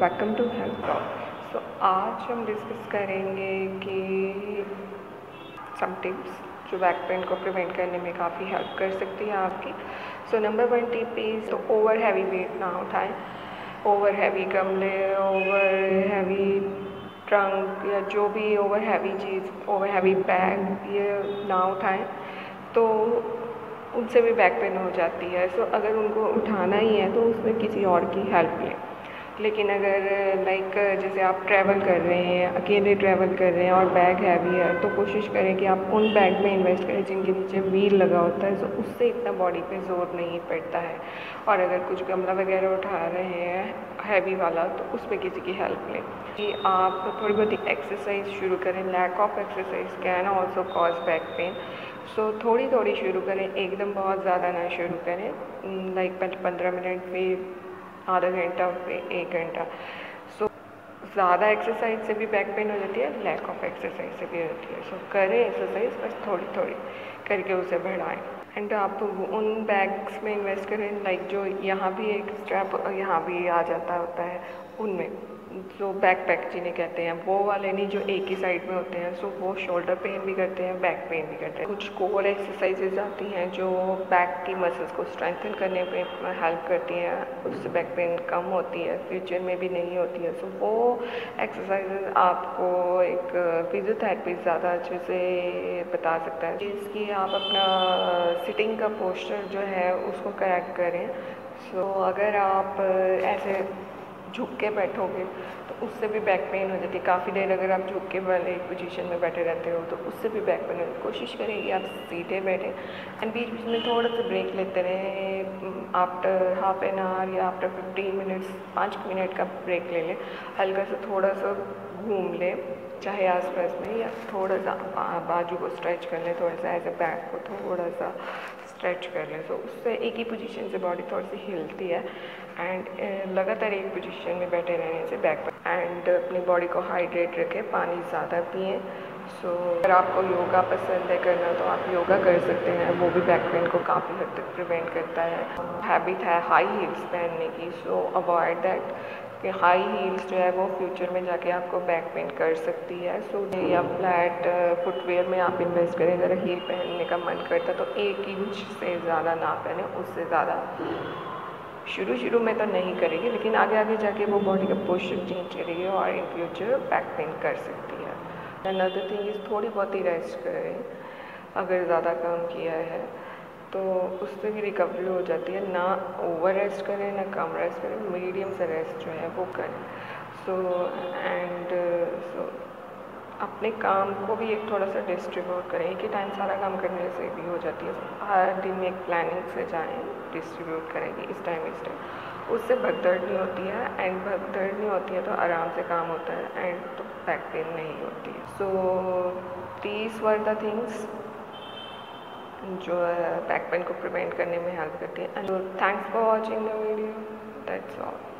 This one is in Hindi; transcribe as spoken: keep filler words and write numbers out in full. Welcome to health blog. So आज हम डिस्कस करेंगे कि सम टिप्स जो बैक पेन को प्रिवेंट करने में काफ़ी हेल्प कर सकती है आपकी। So number one tip is तो ओवर हैवी वेट ना उठाएं। ओवर हैवी गमले, ओवर हैवी ट्रंक या जो भी ओवर हैवी चीज़, ओवर हैवी बैग ये ना उठाएं, तो उनसे भी बैक पेन हो जाती है। सो so, अगर उनको उठाना ही है तो उसमें किसी और की हेल्प लें। लेकिन अगर लाइक जैसे आप ट्रैवल कर रहे हैं, अकेले ट्रैवल कर रहे हैं और बैग हैवी है, तो कोशिश करें कि आप उन बैग में इन्वेस्ट करें जिनके नीचे व्हील लगा होता है। सो so, उससे इतना बॉडी पे जोर नहीं पड़ता है। और अगर कुछ गमला वगैरह उठा रहे हैं हैवी वाला, तो उसमें किसी की हेल्प लें कि आप थोड़ी बहुत एक्सरसाइज शुरू करें। Lack of exercise can also cause back pain. So so, थोड़ी थोड़ी शुरू करें, एकदम बहुत ज़्यादा ना शुरू करें। लाइक पंद्रह मिनट पे, आधा घंटा पे, एक घंटा। सो so, ज़्यादा एक्सरसाइज से भी बैक पेन हो जाती है, लैक ऑफ एक्सरसाइज से भी होती है। सो so, करें एक्सरसाइज, बस थोड़ी थोड़ी करके उसे बढ़ाएं। एंड आप उन बैग्स में इन्वेस्ट करें लाइक जो यहाँ भी एक स्ट्रैप यहाँ भी आ जाता होता है, उनमें जो बैक पैक जिन्हें कहते हैं, वो वाले नहीं जो एक ही साइड में होते हैं। सो so, वो शोल्डर पेन भी करते हैं, बैक पेन भी करते हैं। कुछ कोर एक्सरसाइजेज आती हैं जो बैक की मसल्स को स्ट्रेंथन करने पे हेल्प करती हैं, उससे बैक पेन कम होती है, फ्यूचर में भी नहीं होती है। सो so, वो एक्सरसाइजेज आपको एक फिजियोथेरेपिस्ट ज़्यादा अच्छे से बता सकता है। जिसकी आप अपना सिटिंग का पोस्चर जो है उसको करेक्ट करें। सो so, अगर आप ऐसे झुक के बैठोगे तो उससे भी बैक पेन हो जाती है। काफ़ी देर अगर आप झुक के वाले पोजीशन में बैठे रहते हो तो उससे भी बैक पेन हो जाती है। कोशिश करें कि आप सीधे बैठें एंड बीच बीच में थोड़ा सा ब्रेक लेते रहें। आफ्टर हाफ एन आवर या आफ्टर फिफ्टीन मिनट्स पाँच मिनट का ब्रेक ले लें। हल्का सा थोड़ा सा घूम लें, चाहे आसपास में, या थोड़ा सा बाजू को स्ट्रेच कर लें, थोड़ा सा ऐसे बैक को थोड़ा सा स्ट्रेच कर लें। सो so, उससे एक ही पोजीशन से बॉडी थोड़ी सी हिलती है एंड लगातार एक पोजीशन में बैठे रहने से बैक पेन। एंड अपनी बॉडी को हाइड्रेट रखें, पानी ज़्यादा पिएँ। सो so, अगर आपको योगा पसंद है करना तो आप योगा कर सकते हैं, वो भी बैक पेन को काफ़ी हद तक प्रिवेंट करता है। हैबिट है हाई हील्स पहनने की, सो अवॉइड दैट कि हाई हील्स जो है वो फ्यूचर में जाके आपको बैक पेन कर सकती है। सो so, या फ्लैट फुटवेयर में आप इन्वेस्ट करें। अगर हील पहनने का मन करता तो एक इंच से ज़्यादा ना पहने, उससे ज़्यादा शुरू शुरू में तो नहीं करेगी, लेकिन आगे आगे जाके वो बॉडी का पोस्चर चेंज करेगी और इन फ्यूचर बैक पेन कर सकती है। अनदर थिंग इज़ थोड़ी बहुत ही रेस्ट करें। अगर ज़्यादा काम किया है तो उससे भी रिकवरी हो जाती है। ना ओवर रेस्ट करें, ना कम रेस्ट करें, मीडियम से रेस्ट जो है वो करें। सो एंड सो अपने काम को भी एक थोड़ा सा डिस्ट्रीब्यूट करें। एक ही टाइम सारा काम करने से भी हो जाती है। हर दिन में एक प्लानिंग से जाएँ, डिस्ट्रीब्यूट करेंगे इस टाइम इस टाइम, उससे भगदड़ नहीं होती है। एंड भगदड़ नहीं होती है तो आराम से काम होता है एंड तो बैक पेन नहीं होती है। So these were the things जो बैक पेन को प्रिवेंट करने में हेल्प करती है। And thanks for watching the video, that's all.